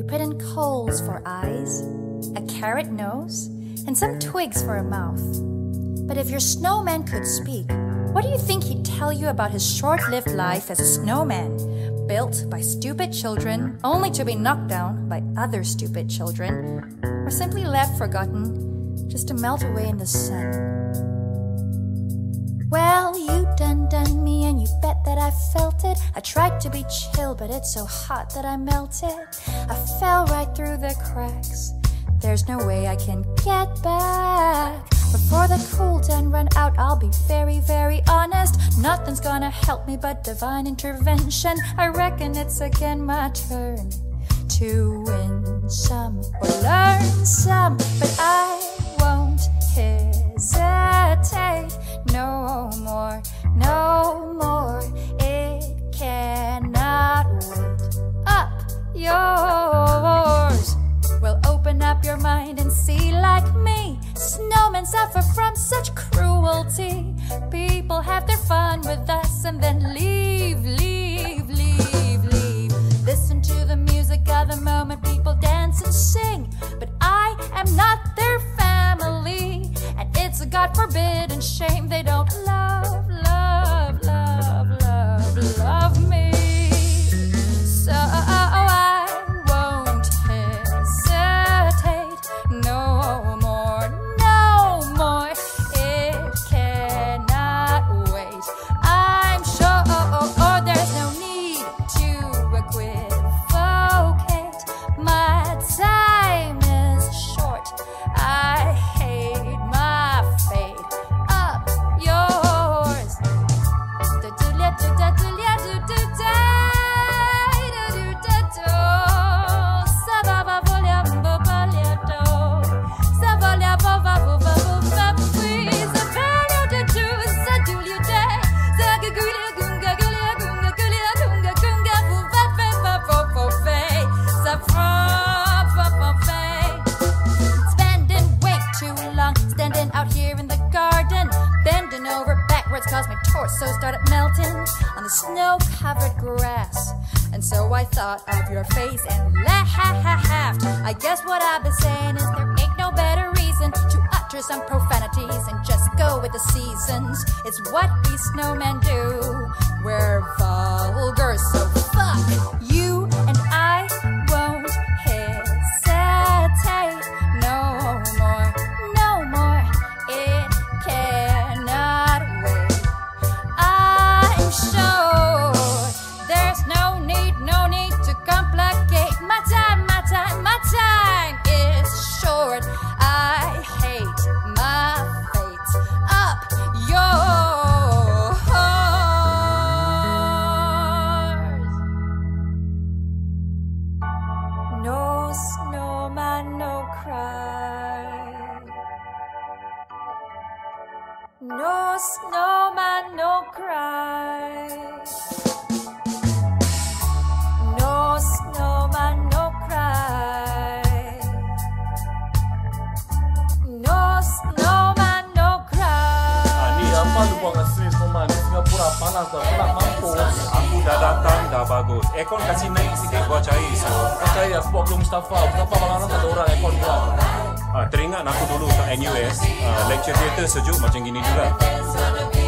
You put in coals for eyes, a carrot nose, and some twigs for a mouth. But if your snowman could speak, what do you think he'd tell you about his short-lived life as a snowman, built by stupid children, only to be knocked down by other stupid children, or simply left forgotten just to melt away in the sun? Well, you done me, and you bet that I felt it. I tried to be chill, but it's so hot that I melted. I fell right through the cracks. There's no way I can get back. Before the cool done run out, I'll be very, very honest. Nothing's gonna help me but divine intervention. I reckon it's again my turn to win some or learn some, but I won't hesitate no more. No more, it cannot wait. Up yours. Well, open up your mind and see like me. Snowmen suffer from such cruelty. People have their fun with us and then leave, leave, leave, leave. Listen to the music of the moment. People dance and sing, but I am not their family. And it's a God forbidden shame they don't love, love, love, love, love me. So I won't hesitate no more, no more. It cannot wait. I'm sure there's no need to equivocate. My time is short. I hate my fate. Up yours. Standing out here in the garden, bending over backwards, cause my torso started melting on the snow-covered grass. And so I thought of your face and laughed. I guess what I've been saying is there ain't no better reason to utter some profanities and just go with the seasons. It's what we snowmen do. We're vulgar, so fuck you and I won't hesitate no more. No snowman, no cry. No snowman, no cry. No snowman, no cry. Ani apa lu buang asli snowman? Singapura panas dah, panas mampus. Aku dah datang dah bagus. Aircon kasih naik sikit buat cair. So, percaya sebab belum Mustafa. Mustafa malam tak ada orang aircon buat. Teringat aku dulu kat NUS, lecture theatre sejuk macam gini juga.